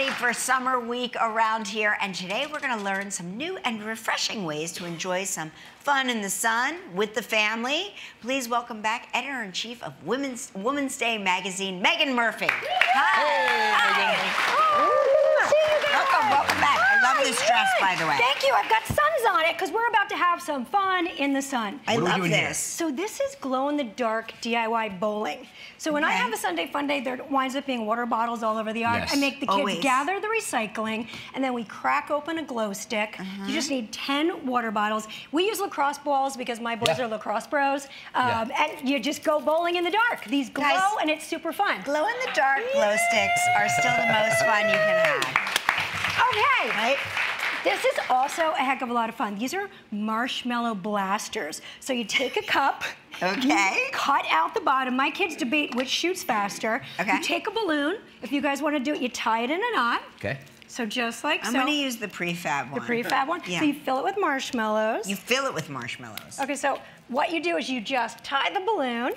ready for summer week around here, and today we're going to learn some new and refreshing ways to enjoy some fun in the sun with the family. Please welcome back editor-in-chief of Women's Day magazine, Meaghan Murphy. Hi. Hey, Meaghan. See you guys. Welcome back. I love this dress, by the way. Thank you. I've got suns on it because we're about to have some fun in the sun. I love this. So this is glow-in-the-dark DIY bowling. So when I have a Sunday fun day, there winds up being water bottles all over the yard. I make the kids gather the recycling, and then we crack open a glow stick. You just need 10 water bottles. We use lacrosse balls because my boys are lacrosse bros. And you just go bowling in the dark. These glow, and it's super fun. Glow-in-the-dark glow sticks are still the most fun you can have. Okay. Right? This is also a heck of a lot of fun. These are marshmallow blasters. So you take a cup. You cut out the bottom. My kids debate which shoots faster. You take a balloon. If you guys want to do it, you tie it in a knot. So just like I'm going to use the prefab one. The prefab one? Yeah. So you fill it with marshmallows. You fill it with marshmallows. Okay, so what you do is you just tie the balloon.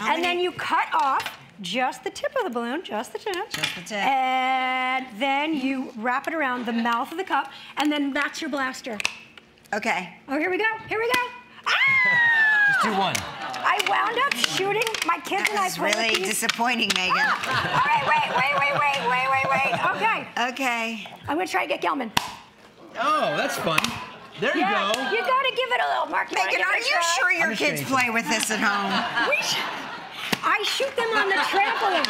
And then you cut off just the tip of the balloon, just the tip, and then you wrap it around the mouth of the cup, and then that's your blaster. Okay. Oh, here we go. Here we go. Ah! Just do one. I wound up shooting my kids and I. That's really disappointing, Meaghan. Ah! All right, wait. Okay. Okay. I'm gonna try to get Gelman. Oh, that's fun. There you go. You gotta give it a little mark. Meaghan, are you sure your kids play with this at home? I shoot them on the trampoline.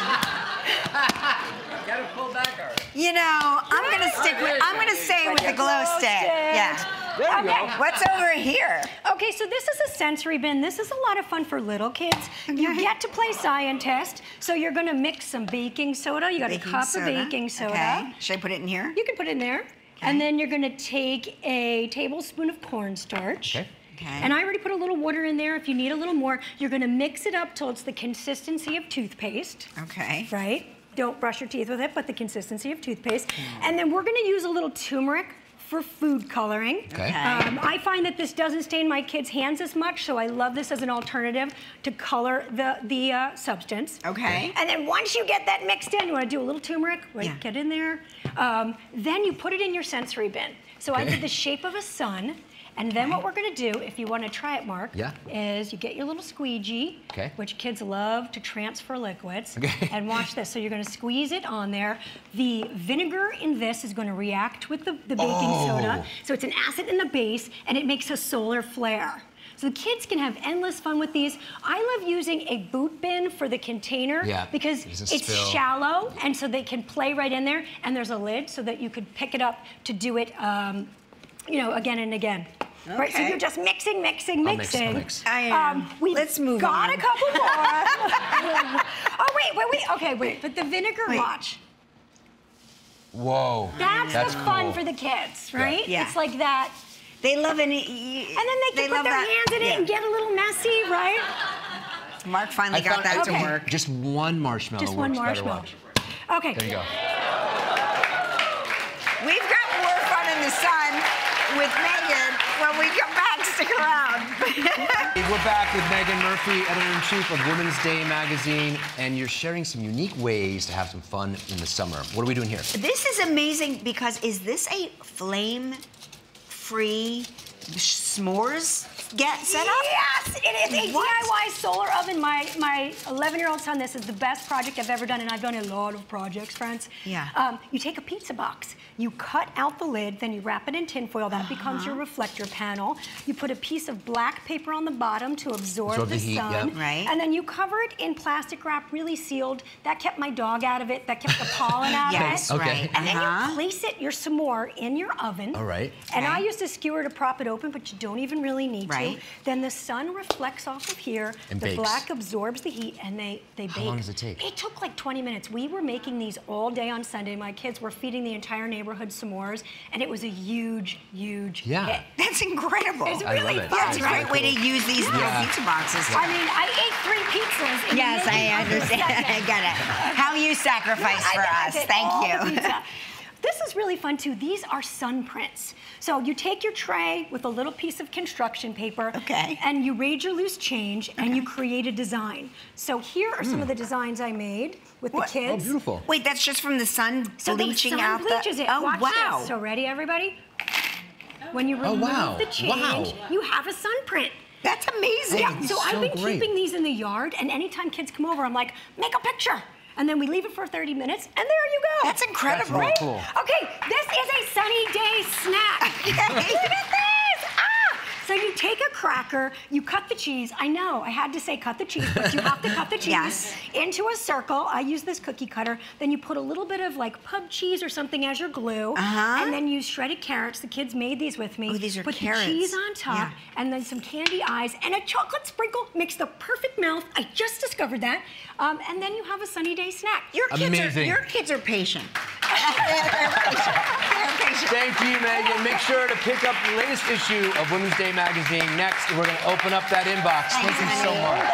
You gotta pull back, Art. You know, I'm gonna stick with. I'm gonna stay with the glow stick. There you go. What's over here? Okay, so this is a sensory bin. This is a lot of fun for little kids. You get to play scientist, so you're gonna mix some baking soda. You got a cup of baking soda. Okay. Should I put it in here? You can put it in there. And then you're gonna take a tablespoon of cornstarch. And I already put a little water in there. If you need a little more, you're gonna mix it up till it's the consistency of toothpaste. Right? Don't brush your teeth with it, but the consistency of toothpaste. And then we're gonna use a little turmeric for food coloring. I find that this doesn't stain my kids' hands as much, so I love this as an alternative to color the substance. And then once you get that mixed in, you wanna do a little turmeric, get in there. Then you put it in your sensory bin. So I did the shape of a sun. And then what we're gonna do, if you wanna try it, Mark, is you get your little squeegee, which kids love to transfer liquids, and watch this. So you're gonna squeeze it on there. The vinegar in this is gonna react with the baking soda. So it's an acid in the base, and it makes a solar flare. So the kids can have endless fun with these. I love using a boot bin for the container because it's shallow, and so they can play right in there, and there's a lid so that you could pick it up to do it, you know, again and again. Right, so you're just mixing. I am. Let's move on. Got a couple more. wait. But the vinegar watch. Whoa. That's the fun for the kids, right? It's like that. They love it. And then they can put their hands in it and get a little messy, right? Mark finally got that to work. Just one marshmallow. Just one marshmallow. Okay. There you go. We've got more fun in the sun with Meaghan. When we come back, stick around. We're back with Meaghan Murphy, editor-in-chief of Women's Day magazine, and you're sharing some unique ways to have some fun in the summer. What are we doing here? This is amazing because is this a flame-free s'mores set up? Yes, it is a DIY solar oven. My 11-year-old son, this is the best project I've ever done, and I've done a lot of projects, friends. You take a pizza box, you cut out the lid, then you wrap it in tin foil. That becomes your reflector panel. You put a piece of black paper on the bottom to absorb the heat, sun, and then you cover it in plastic wrap, really sealed. That kept my dog out of it. That kept the pollen out of it. And then you place it, your s'more, in your oven. And I used a skewer to prop it open, but you don't even really need to. Then the sun reflects off of here, and the black absorbs the heat, and they bake. How long does it take? It took like 20 minutes. We were making these all day on Sunday. My kids were feeding the entire neighborhood s'mores, and it was a huge, huge hit. That's incredible. It's really fun. That's a great way to use these little pizza boxes. I mean, I ate 3 pizzas. In I understand. I get it. How you sacrifice for us. Thank you. This is really fun too. These are sun prints. So you take your tray with a little piece of construction paper, okay, and you raid your loose change, okay, and you create a design. So here are some of the designs I made with the kids. Oh, beautiful. Wait, that's just from the sun bleaching out the... So the sun bleaches it. Oh, wow. This. So ready, everybody? When you remove the change, you have a sun print. That's amazing. Yeah, so I've been keeping these in the yard, and anytime kids come over, I'm like, make a picture. And then we leave it for 30 minutes, and there you go. That's incredible. That's really cool. Okay, this is a sunny day snack. Look at this. Ah! So you take a cracker, you cut the cheese. I know, I had to say cut the cheese, but you have to cut the cheese into a circle. I use this cookie cutter. Then you put a little bit of like pub cheese or something as your glue, and then use shredded carrots. The kids made these with me. Oh, these are carrots. Put the cheese on top, and then some candy eyes, and a chocolate sprinkle makes the perfect mouth. I just discovered that. And then you have a sunny day snack. Your kids are patient. They're patient. Thank you, Meaghan. Make sure to pick up the latest issue of Women's Day magazine. Next, we're going to open up that inbox. Thank you so much.